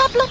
blah, blah.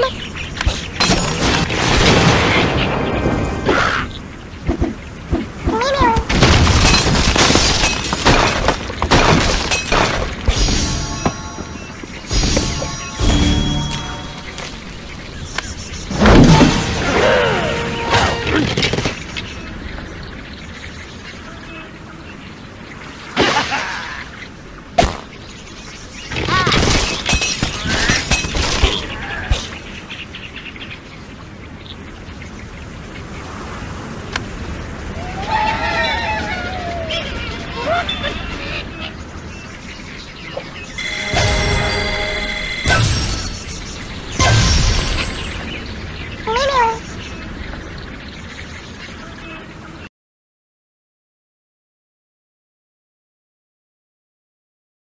Look.